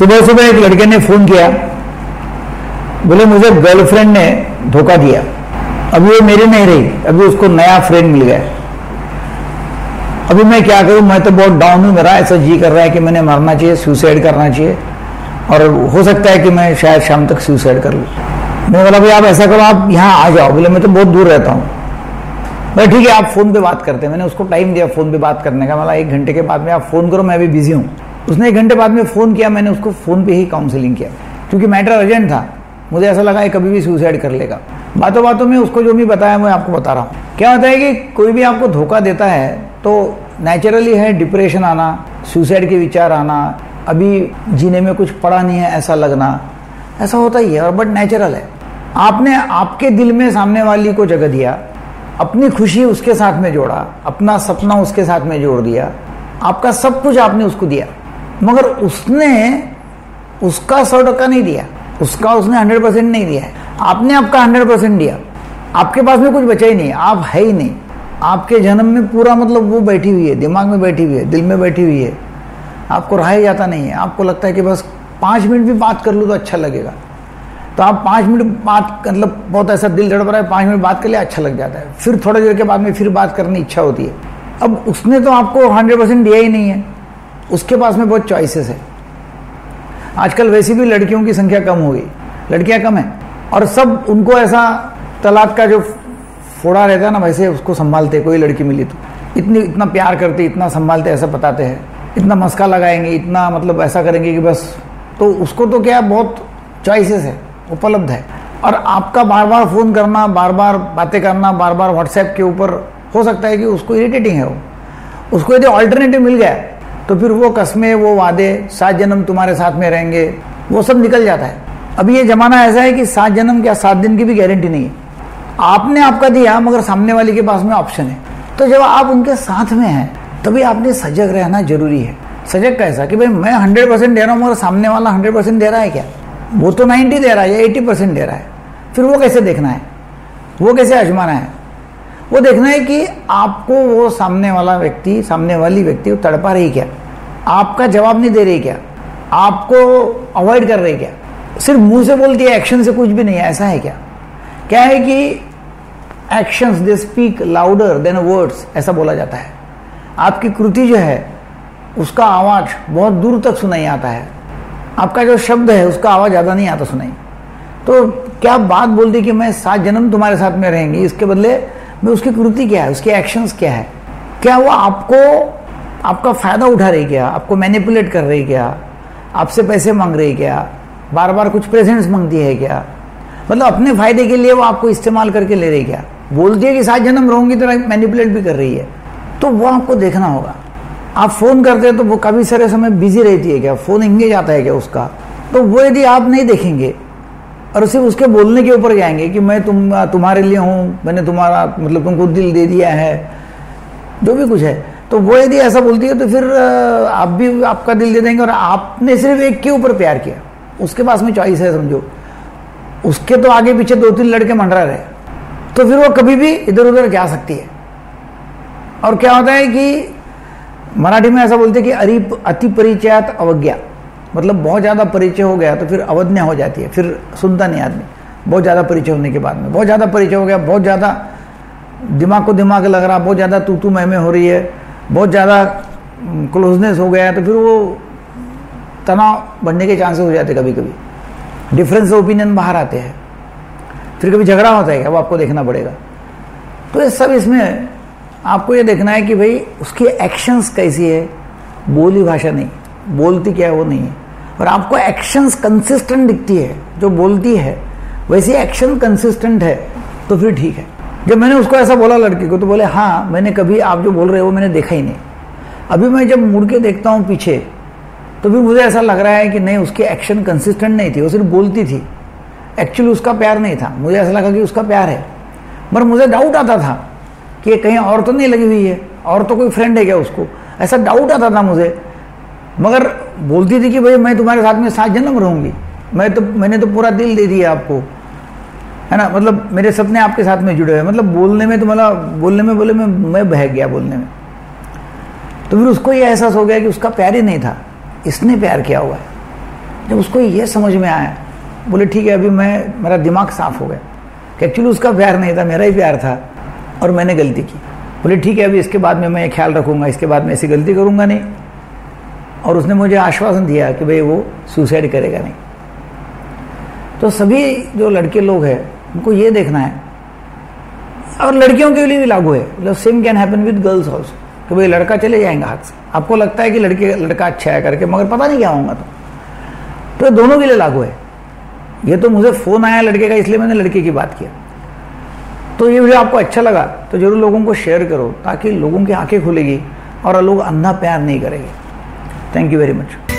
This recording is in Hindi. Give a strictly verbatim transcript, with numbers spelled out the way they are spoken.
सुबह सुबह एक लड़के ने फोन किया, बोले मुझे गर्लफ्रेंड ने धोखा दिया, अभी वो मेरी नहीं रही, अभी उसको नया फ्रेंड मिल गया, अभी मैं क्या करूं, मैं तो बहुत डाउन हूं, मेरा ऐसा जी कर रहा है कि मैंने मरना चाहिए, सुसाइड करना चाहिए, और हो सकता है कि मैं शायद शाम तक सुसाइड कर लूँ। मैं बोला भाई आप ऐसा करो, आप यहाँ आ जाओ। बोले मैं तो बहुत दूर रहता हूँ। बोले ठीक है, आप फ़ोन पे बात करते हैं। मैंने उसको टाइम दिया फ़ोन पे बात करने का, मतलब एक घंटे के बाद में आप फ़ोन करो, मैं अभी बिजी हूँ। उसने एक घंटे बाद में फ़ोन किया, मैंने उसको फ़ोन पर ही काउंसिलिंग किया, क्योंकि मैटर अर्जेंट था। मुझे ऐसा लगा है कभी भी सुसाइड कर लेगा। बातों बातों में उसको जो भी बताया मैं आपको बता रहा हूँ। क्या होता है कि कोई भी आपको धोखा देता है तो नेचुरली है डिप्रेशन आना, सुसाइड के विचार आना, अभी जीने में कुछ पड़ा नहीं है ऐसा लगना, ऐसा होता ही है, और बट नेचुरल है। आपने आपके दिल में सामने वाली को जगह दिया, अपनी खुशी उसके साथ में जोड़ा, अपना सपना उसके साथ में जोड़ दिया, आपका सब कुछ आपने उसको दिया, मगर उसने उसका सौ टका नहीं दिया, उसका उसने हंड्रेड परसेंट नहीं दिया है। आपने आपका हंड्रेड परसेंट दिया, आपके पास में कुछ बचा ही नहीं, आप है ही नहीं, आपके जन्म में पूरा मतलब वो बैठी हुई है, दिमाग में बैठी हुई है, दिल में बैठी हुई है, आपको रहा ही जाता नहीं है। आपको लगता है कि बस पाँच मिनट भी बात कर लूँ तो अच्छा लगेगा, तो आप पाँच मिनट बात मतलब बहुत ऐसा दिल धड़क रहा है, पाँच मिनट बात कर लिया अच्छा लग जाता है, फिर थोड़ी देर के बाद में फिर बात करने इच्छा होती है। अब उसने तो आपको हंड्रेड परसेंट दिया ही नहीं है, उसके पास में बहुत चॉइसेस है। आजकल वैसे भी लड़कियों की संख्या कम हो गई, लड़कियाँ कम हैं, और सब उनको ऐसा तलाक का जो फोड़ा रहता है ना वैसे उसको संभालते, कोई लड़की मिली तो इतनी इतना प्यार करते, इतना संभालते, ऐसा बताते हैं, इतना मस्का लगाएंगे, इतना मतलब ऐसा करेंगे कि बस, तो उसको तो क्या बहुत चॉइसेस है, उपलब्ध है। और आपका बार बार फ़ोन करना, बार बार बातें करना, बार बार व्हाट्सएप के ऊपर, हो सकता है कि उसको इरिटेटिंग है वो, उसको यदि ऑल्टरनेटिव मिल गया तो फिर वो कस्में, वो वादे, सात जन्म तुम्हारे साथ में रहेंगे, वो सब निकल जाता है। अभी ये ज़माना ऐसा है कि सात जन्म क्या, सात दिन की भी गारंटी नहीं है। आपने आपका दिया मगर सामने वाले के पास में ऑप्शन है, तो जब आप उनके साथ में हैं तभी आपने सजग रहना जरूरी है। सजग कैसा कि भाई मैं हंड्रेड परसेंट दे रहा हूँ मगर सामने वाला हंड्रेड परसेंट दे रहा है क्या, वो तो नाइन्टी दे रहा है या एटी परसेंट दे रहा है, फिर वो कैसे देखना है, वो कैसे आजमाना है, वो देखना है कि आपको वो सामने वाला व्यक्ति, सामने वाली व्यक्ति तड़पा रही क्या, आपका जवाब नहीं दे रही क्या, आपको अवॉइड कर रही क्या, सिर्फ मुँह से बोलती है, एक्शन से कुछ भी नहीं है, ऐसा है क्या? क्या है कि actions they speak louder than words, ऐसा बोला जाता है। आपकी कृति जो है उसका आवाज़ बहुत दूर तक सुनाई आता है, आपका जो शब्द है उसका आवाज़ ज़्यादा नहीं आता सुनाई। तो क्या बात बोल दी कि मैं सात जन्म तुम्हारे साथ में रहेंगी, इसके बदले मैं उसकी कृति क्या है, उसके एक्शंस क्या है, क्या वो आपको, आपका फ़ायदा उठा रही क्या, आपको मैनिपुलेट कर रही क्या, आपसे पैसे मांग रही क्या, बार बार कुछ प्रेजेंट्स मांगती है क्या, मतलब अपने फ़ायदे के लिए वो आपको इस्तेमाल करके ले रही क्या, बोलती है कि सात जन्म रहूँगी तो मैनिपुलेट भी कर रही है, तो वो आपको देखना होगा। आप फ़ोन करते हैं तो वो काफ़ी सारे समय बिजी रहती है क्या, फ़ोन इंगेज आता है क्या उसका, तो वो यदि आप नहीं देखेंगे और सिर्फ उसके बोलने के ऊपर जाएंगे कि मैं तुम तुम्हारे लिए हूँ, मैंने तुम्हारा मतलब तुमको दिल दे दिया है, जो भी कुछ है, तो वो यदि ऐसा बोलती है तो फिर आप भी आपका दिल दे देंगे। और आपने सिर्फ एक के ऊपर प्यार किया, उसके पास में चॉइस है, समझो उसके तो आगे पीछे दो तीन लड़के मंडरा रहे, तो फिर वो कभी भी इधर उधर जा सकती है। और क्या होता है कि मराठी में ऐसा बोलते हैं कि अरि अति परिचयात अवज्ञा, मतलब बहुत ज़्यादा परिचय हो गया तो फिर अवज्ञा हो जाती है, फिर सुनता नहीं आदमी। बहुत ज़्यादा परिचय होने के बाद में, बहुत ज़्यादा परिचय हो गया, बहुत ज़्यादा दिमाग को दिमाग लग रहा, बहुत ज़्यादा तू तू मैं मैं हो रही है, बहुत ज़्यादा क्लोजनेस हो गया, तो फिर वो तनाव बढ़ने के चांसेस हो जाते, कभी कभी डिफरेंस ओपिनियन बाहर आते हैं, फिर कभी झगड़ा होता है क्या, वो आपको देखना पड़ेगा। तो ये सब इसमें आपको ये देखना है कि भाई उसकी एक्शंस कैसी है, बोली भाषा नहीं, बोलती क्या है वो नहीं है, और आपको एक्शंस कंसिस्टेंट दिखती है, जो बोलती है वैसे एक्शन कंसिस्टेंट है तो फिर ठीक है। जब मैंने उसको ऐसा बोला लड़की को तो बोले हाँ मैंने कभी आप जो बोल रहे हो वो मैंने देखा ही नहीं, अभी मैं जब मुड़ के देखता हूँ पीछे तो फिर मुझे ऐसा लग रहा है कि नहीं उसके एक्शन कंसिस्टेंट नहीं थी, वो सिर्फ बोलती थी, एक्चुअली उसका प्यार नहीं था। मुझे ऐसा लगा कि उसका प्यार है मगर मुझे डाउट आता था कि कहीं और तो नहीं लगी हुई है, और तो कोई फ्रेंड है क्या उसको, ऐसा डाउट आता था मुझे। मगर बोलती थी कि भाई मैं तुम्हारे साथ में सात जन्म रहूँगी, मैं तो मैंने तो पूरा दिल दे दिया आपको, है ना, मतलब मेरे सपने आपके साथ में जुड़े हुए, मतलब बोलने में तो मतलब बोलने में बोले मैं मैं बह गया बोलने में। तो फिर उसको ये एहसास हो गया कि उसका प्यार ही नहीं था, इसने प्यार किया हुआ है। जब उसको ये समझ में आया, बोले ठीक है, अभी मैं मेरा दिमाग साफ हो गया कि एक्चुअली उसका प्यार नहीं था, मेरा ही प्यार था और मैंने गलती की। बोले ठीक है, अभी इसके बाद में मैं ये ख्याल रखूँगा, इसके बाद मैं ऐसी गलती करूँगा नहीं। और उसने मुझे आश्वासन दिया कि भाई वो सुसाइड करेगा नहीं। तो सभी जो लड़के लोग हैं उनको ये देखना है, और लड़कियों के लिए भी लागू है, मतलब same can happen with girls also, कि भाई लड़का चले जाएंगे हाथ से। आपको लगता है कि लड़के लड़का अच्छा है करके, मगर पता नहीं क्या होगा। तो तो दोनों के लिए लागू है। ये तो मुझे फ़ोन आया लड़के का, इसलिए मैंने लड़के की बात किया। तो ये वीडियो आपको अच्छा लगा तो जरूर लोगों को शेयर करो, ताकि लोगों की आंखें खुलेगी और लोग अंधा प्यार नहीं करेंगे। Thank you very much.